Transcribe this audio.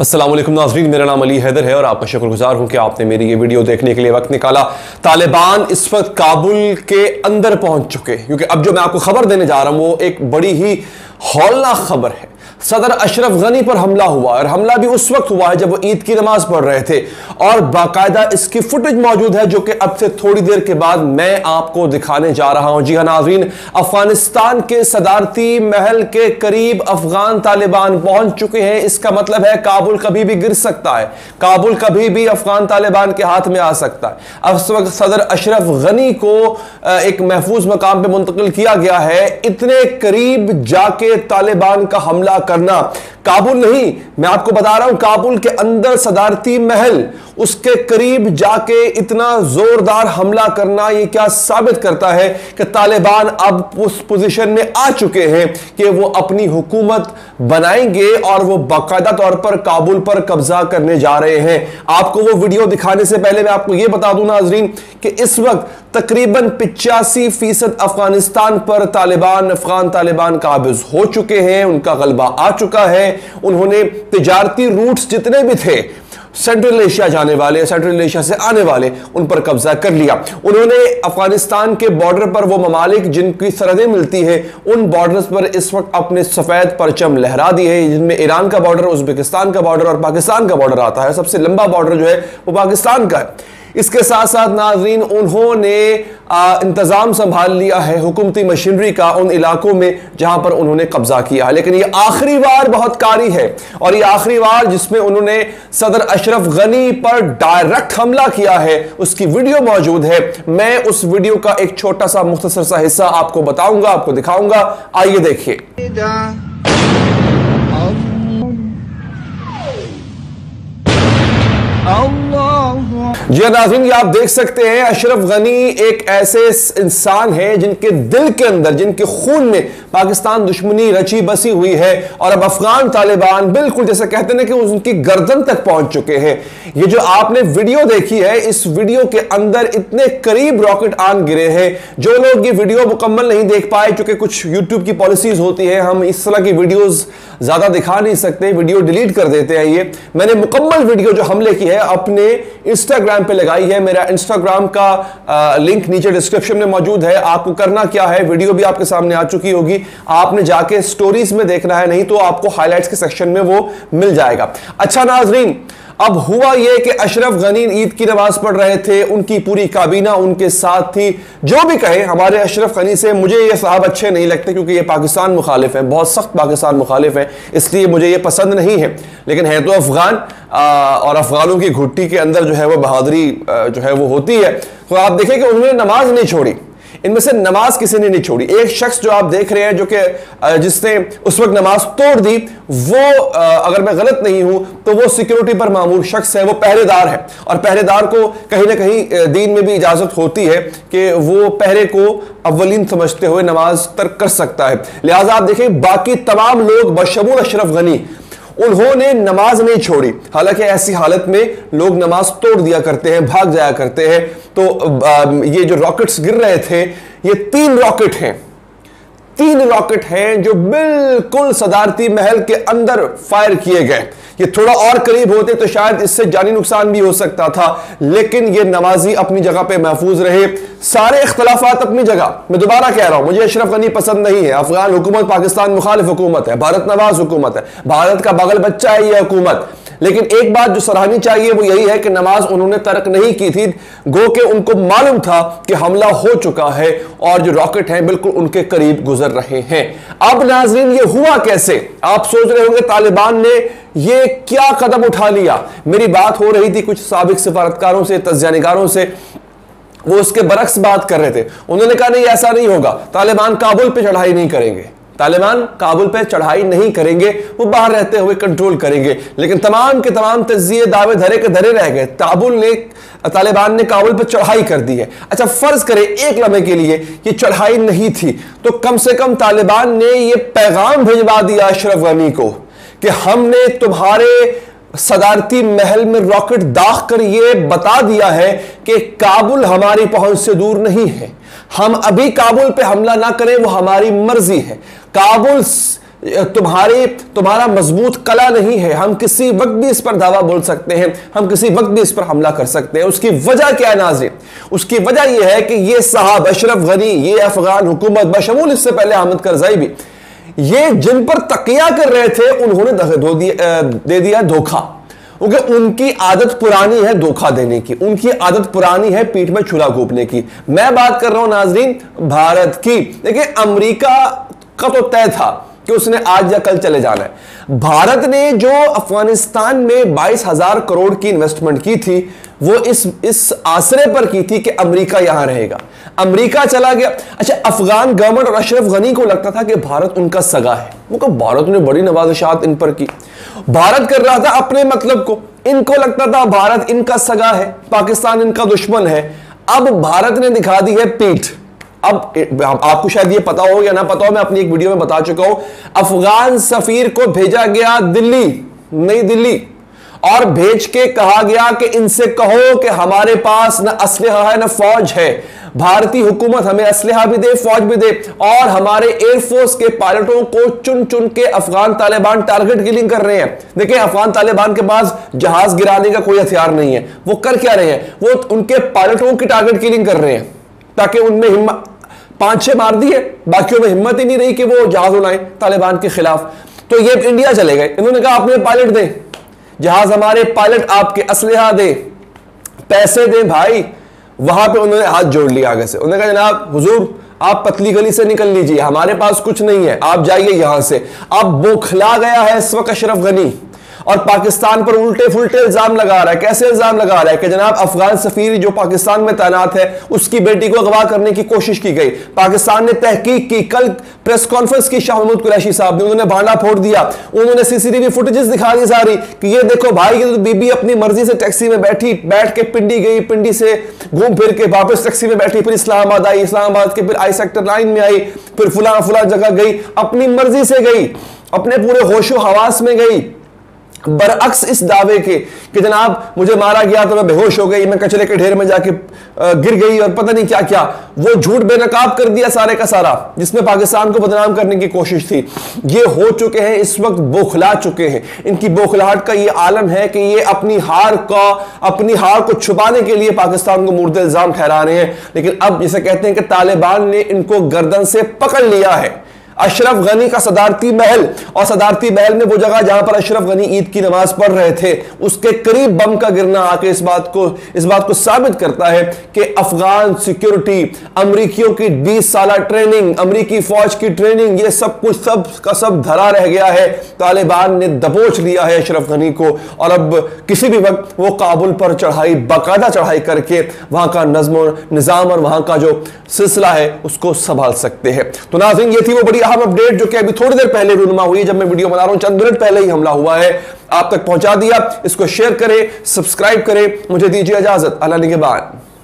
अस्सलाम वालेकुम नाज़रीन, मेरा नाम अली हैदर है और आपका शुक्रगुजार हूँ कि आपने मेरी ये वीडियो देखने के लिए वक्त निकाला। तालिबान इस वक्त काबुल के अंदर पहुँच चुके, क्योंकि अब जो मैं आपको खबर देने जा रहा हूँ वो एक बड़ी ही हौलनाक खबर है। सदर अशरफ गनी पर हमला हुआ और हमला भी उस वक्त हुआ है जब वो ईद की नमाज पढ़ रहे थे और बाकायदा इसकी फुटेज मौजूद है जो कि अब से थोड़ी देर के बाद मैं आपको दिखाने जा रहा हूं। जी हां नाज़रीन, अफगानिस्तान के सदारती महल के करीब अफगान तालिबान पहुंच चुके हैं। इसका मतलब है काबुल कभी भी गिर सकता है, काबुल कभी भी अफगान तालिबान के हाथ में आ सकता है। अब इस वक्त सदर अशरफ गनी को एक महफूज मकाम पर मुंतकिल किया गया है। इतने करीब जाके तालिबान का हमला करना, काबुल नहीं, मैं आपको बता रहा हूं, काबुल के अंदर सदारती महल, उसके करीब जाके इतना जोरदार हमला करना, यह क्या साबित करता है कि तालिबान अब उस पोजीशन में आ चुके हैं कि वो अपनी हुकूमत बनाएंगे और वो बाकायदा तौर पर काबुल पर कब्जा करने जा रहे हैं। आपको वो वीडियो दिखाने से पहले मैं आपको यह बता दूं नाजरीन कि इस वक्त तकरीबन 85% अफगानिस्तान पर तालिबान, अफगान तालिबान काबिज हो चुके हैं, उनका गलबा आ चुका है। उन्होंने तिजारती रूट्स जितने भी थे सेंट्रल एशिया जाने वाले, सेंट्रल एशिया से आने वाले, उन पर कब्जा कर लिया। उन्होंने अफगानिस्तान के बॉर्डर पर वो ममालिक जिनकी सरहदें मिलती है उन बॉर्डर्स पर इस वक्त अपने सफेद परचम लहरा दिए हैं, जिनमें ईरान का बॉर्डर, उज्बेकिस्तान का बॉर्डर और पाकिस्तान का बॉर्डर आता है। सबसे लंबा बॉर्डर जो है वो पाकिस्तान का है। इसके साथ साथ नाजरीन उन्होंने इंतज़ाम संभाल लिया है हुकूमती मशीनरी का उन इलाकों में जहां पर उन्होंने कब्जा किया है। लेकिन ये आखिरी वार बहुत कारी है और ये आखिरी वार जिसमें उन्होंने सदर अशरफ गनी पर डायरेक्ट हमला किया है, उसकी वीडियो मौजूद है। मैं उस वीडियो का एक छोटा सा मुख्तसर सा हिस्सा आपको बताऊंगा, आपको दिखाऊंगा, आइए देखिए। जी नाज़रीन, ये आप देख सकते हैं अशरफ गनी एक ऐसे इंसान हैं जिनके दिल के अंदर, जिनके खून में पाकिस्तान दुश्मनी रची बसी हुई है और अब अफगान तालिबान बिल्कुल जैसे कहते हैं कि उनकी गर्दन तक पहुंच चुके हैं। ये जो आपने वीडियो देखी है, इस वीडियो के अंदर इतने करीब रॉकेट आन गिरे हैं। जो लोग ये वीडियो मुकम्मल नहीं देख पाए, चूंकि कुछ यूट्यूब की पॉलिसीज होती है, हम इस तरह की वीडियोज ज्यादा दिखा नहीं सकते, वीडियो डिलीट कर देते हैं। ये मैंने मुकम्मल वीडियो जो हमले की है अपने इंस्टाग्राम पे लगाई है। मेरा इंस्टाग्राम का लिंक नीचे डिस्क्रिप्शन में मौजूद है। आपको करना क्या है, वीडियो भी आपके सामने आ चुकी होगी, आपने जाके स्टोरीज में देखना है, नहीं तो आपको हाइलाइट्स के सेक्शन में वो मिल जाएगा। अच्छा नाजरीन, अब हुआ यह कि अशरफ गनी ईद की नमाज पढ़ रहे थे, उनकी पूरी काबीना उनके साथ थी। जो भी कहे हमारे अशरफ गनी से, मुझे ये साहब अच्छे नहीं लगते क्योंकि ये पाकिस्तान मुखालिफ हैं, बहुत सख्त पाकिस्तान मुखालिफ हैं, इसलिए मुझे ये पसंद नहीं है। लेकिन है तो अफगान और अफगानों की घुट्टी के अंदर जो है वो बहादुरी जो है वो होती है। तो आप देखें कि उन्होंने नमाज नहीं छोड़ी, इनमें से नमाज किसी ने नहीं छोड़ी। एक शख्स जो आप देख रहे हैं जो कि जिसने उस वक्त नमाज तोड़ दी, वो अगर मैं गलत नहीं हूं तो वो सिक्योरिटी पर मामूर शख्स है, वो पहरेदार है और पहरेदार को कहीं ना कहीं दीन में भी इजाजत होती है कि वो पहरे को अव्वलीन समझते हुए नमाज तर्क कर सकता है। लिहाजा आप देखें बाकी तमाम लोग बशमूल अशरफ गनी, उन्होंने नमाज नहीं छोड़ी। हालांकि ऐसी हालत में लोग नमाज तोड़ दिया करते हैं, भाग जाया करते हैं। तो ये जो रॉकेट्स गिर रहे थे, ये 3 रॉकेट हैं जो बिल्कुल सदारती महल के अंदर फायर किए गए। ये थोड़ा और करीब होते तो शायद इससे जानी नुकसान भी हो सकता था, लेकिन ये नमाजी अपनी जगह पे महफूज रहे। सारे इख्तलाफात अपनी जगह, मैं दोबारा कह रहा हूं, मुझे अशरफ गनी पसंद नहीं है। अफगान हुकूमत पाकिस्तान मुखालिफ हुकूमत है, भारत नवाज हुकूमत है, भारत का बगल बच्चा है ये हुकूमत। लेकिन एक बात जो सराहनी चाहिए वो यही है कि नमाज उन्होंने तर्क नहीं की थी, गो के उनको मालूम था कि हमला हो चुका है और जो रॉकेट हैं बिल्कुल उनके करीब गुजर रहे हैं। अब नाजरीन ये हुआ कैसे? आप सोच रहे होंगे तालिबान ने ये क्या कदम उठा लिया। मेरी बात हो रही थी कुछ साबिक सफारतकारों से, तज्ज़ियानिगारों से, वो उसके बरक्स बात कर रहे थे। उन्होंने कहा नहीं, ऐसा नहीं होगा, तालिबान काबुल पर चढ़ाई नहीं करेंगे, तालिबान काबुल पे चढ़ाई नहीं करेंगे, वो बाहर रहते हुए कंट्रोल करेंगे। लेकिन तमाम के तमाम तज्जिए दावे धरे के धरे रह गए, तालिबान ने काबुल पे चढ़ाई कर दी है। अच्छा फर्ज करें एक लम्हे के लिए ये चढ़ाई नहीं थी, तो कम से कम तालिबान ने ये पैगाम भिजवा दिया अशरफ गनी को कि हमने तुम्हारे सदारती महल में रॉकेट दाग कर ये बता दिया है कि काबुल हमारी पहुंच से दूर नहीं है, हम अभी काबुल पे हमला ना करें, वो हमारी मर्जी है। काबुल तुम्हारा मजबूत कला नहीं है, हम किसी वक्त भी इस पर दावा बोल सकते हैं, हम किसी वक्त भी इस पर हमला कर सकते हैं। उसकी वजह क्या है नाज़रीन? उसकी वजह यह है कि ये साहब अशरफ गनी, ये अफगान हुकूमत बशमूल इससे पहले हामिद करज़ई भी, ये जिन पर तकिया कर रहे थे उन्होंने दे दिया धोखा। उनकी आदत पुरानी है धोखा देने की, उनकी आदत पुरानी है पीठ में छुरा घोंपने की। मैं बात कर रहा हूं नाज़रीन भारत की। देखिए अमेरिका का तो तय था कि उसने आज या कल चले जाना है। भारत ने जो अफगानिस्तान में 22,000 करोड़ की इन्वेस्टमेंट की थी वो इस आसरे पर की थी कि अमेरिका यहां रहेगा। अमेरिका चला गया। अच्छा, अफगान गवर्नमेंट और अशरफ गनी को लगता था कि भारत उनका सगा है। वो कहा भारत ने बड़ी नवाजिशात इन पर की, भारत कर रहा था अपने मतलब को, इनको लगता था भारत इनका सगा है, पाकिस्तान इनका दुश्मन है। अब भारत ने दिखा दी है पीठ। अब आपको शायद ये पता हो या ना पता हो, मैं अपनी एक वीडियो में बता चुका हूं, अफगान सफीर को भेजा गया दिल्ली, नई दिल्ली, और भेज के कहा गया कि इनसे कहो कि हमारे पास ना असलहा है ना फौज है, भारतीय हुकूमत हमें असलहा भी दे फौज भी दे, और हमारे एयरफोर्स के पायलटों को चुन चुन के अफगान तालिबान टारगेट किलिंग कर रहे हैं। देखिए अफगान तालिबान के पास जहाज गिराने का कोई हथियार नहीं है, वो कर क्या रहे हैं? वो उनके पायलटों की टारगेट किलिंग कर रहे हैं ताकि उनमें हिम्मत, 5-6 मार दिए, बाकियों में हिम्मत ही नहीं रही कि वो जहाज उड़ाएं तालिबान के खिलाफ। तो ये इंडिया चले गए, इन्होंने कहा अपने पायलट दें, जहाज हमारे, पायलट आपके, असलहा दे, पैसे दें भाई। वहां पे उन्होंने हाथ जोड़ लिया आगे से, उन्होंने कहा जनाब हुजूर आप पतली गली से निकल लीजिए, हमारे पास कुछ नहीं है, आप जाइए यहां से। अब बौखला गया है इस वक्त अशरफ गनी और पाकिस्तान पर उल्टे फुलटे इल्जाम लगा रहा है। कैसे इल्जाम लगा रहा है कि जनाब अफगान सफीर जो पाकिस्तान में तैनात है उसकी बेटी को अगवा करने की कोशिश की गई, पाकिस्तान ने तहकीक की, कल प्रेस कॉन्फ्रेंस की शाह महमूद कुरैशी साहब ने, उन्होंने भांडा फोड़ दिया, उन्होंने सीसीटीवी फुटेजेस दिखा दी सारी कि ये देखो भाई, ये तो बीबी अपनी मर्जी से टैक्सी में बैठ के पिंडी गई, पिंडी से घूम फिर के वापस टैक्सी में बैठी, फिर इस्लामाबाद आई, इस्लामाबाद के फिर आई सेक्टर 9 में आई, फिर फुला जगह गई, अपनी मर्जी से गई, अपने पूरे होशो हवास में गई। बरअक्स इस दावे के कि जनाब मुझे मारा गया तो मैं बेहोश हो गई, मैं कचरे के ढेर में जाके गिर गई और पता नहीं क्या क्या, वो झूठ बेनकाब कर दिया सारे का सारा जिसमें पाकिस्तान को बदनाम करने की कोशिश थी। ये हो चुके हैं इस वक्त, बौखला चुके हैं। इनकी बौखलाहट का ये आलम है कि ये अपनी हार को छुपाने के लिए पाकिस्तान को मुर्द इल्जाम ठहरा रहे हैं। लेकिन अब जिसे कहते हैं कि तालिबान ने इनको गर्दन से पकड़ लिया है। अशरफ गनी का सदारती महल, और सदारती महल में वो जगह जहां पर अशरफ गनी ईद की नमाज पढ़ रहे थे उसके करीब बम का गिरना आके इस बात को साबित करता है कि अफगान सिक्योरिटी, अमरीकियों की 20 साल ट्रेनिंग, अमरीकी फौज की ट्रेनिंग, ये सब कुछ सब का सब धरा रह गया है। तालिबान ने दबोच लिया है अशरफ गनी को, और अब किसी भी वक्त वो काबुल पर चढ़ाई, बाकायदा चढ़ाई करके वहां का नज़्म निज़ाम और वहां का जो सिलसिला है उसको संभाल सकते हैं। तो नाज़रीन ये थी वो बड़ी अपडेट जो कि अभी थोड़ी देर पहले रूनुमा हुई है, जब मैं वीडियो बना रहा हूं चंद मिनट पहले ही हमला हुआ है, आप तक पहुंचा दिया। इसको शेयर करें, सब्सक्राइब करें, मुझे दीजिए इजाजत, अल्लाह के बाद।